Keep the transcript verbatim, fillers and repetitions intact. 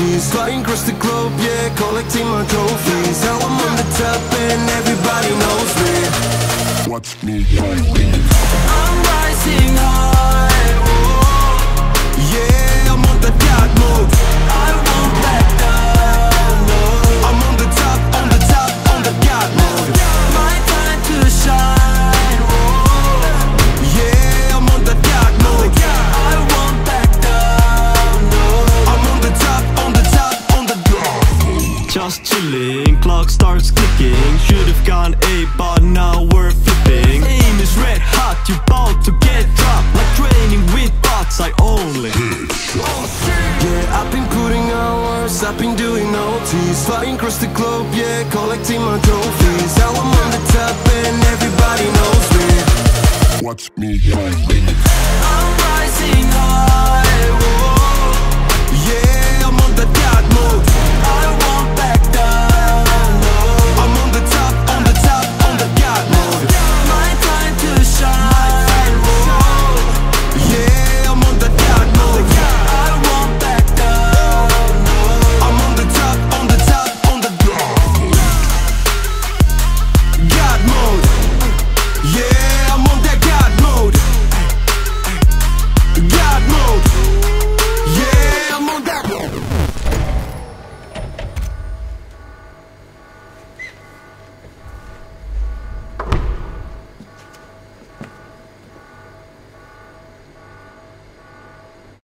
fifties, flying across the globe, yeah, collecting my trophies. Now I'm on the top and everybody knows me. Watch me go. I'm rising high, whoa. Yeah, I'm on the God mode. I won't let down, no. I'm on the top, on the top, on the God mode. My time to shine, whoa. Yeah, I'm on the God mode. I won't back down, no. I'm on the top, on the top, on the God mode. Just chilling, clock starts clicking. Should've gone eight, but now we're flipping. Aim is red hot, you bout to get dropped. Like training with bots, I only headshot. Yeah, I've been putting hours, I've been doing O Ts, flying across the globe, yeah, collecting my trophies. Now I'm on the top and everybody knows me. Watch me go. I'm rising high.